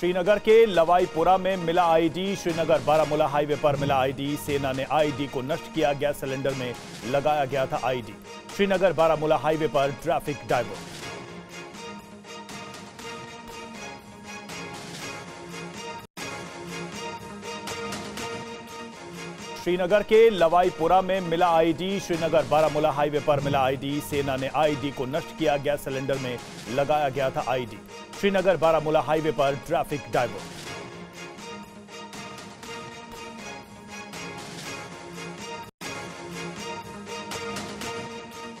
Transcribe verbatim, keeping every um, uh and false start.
श्रीनगर के लवाईपुरा में मिला आईडी। श्रीनगर बारामूला हाईवे पर मिला आईडी। सेना ने आईडी को नष्ट किया। गैस सिलेंडर में लगाया गया था आईडी। श्रीनगर बारामूला हाईवे पर ट्रैफिक डायवर्ट। श्रीनगर के लवाईपुरा में मिला आईडी। श्रीनगर बारामूला हाईवे पर मिला आईडी। सेना ने आईडी को नष्ट किया। गैस सिलेंडर में लगाया गया था आईडी। श्रीनगर बारामूला हाईवे पर ट्रैफिक डायवर्ट।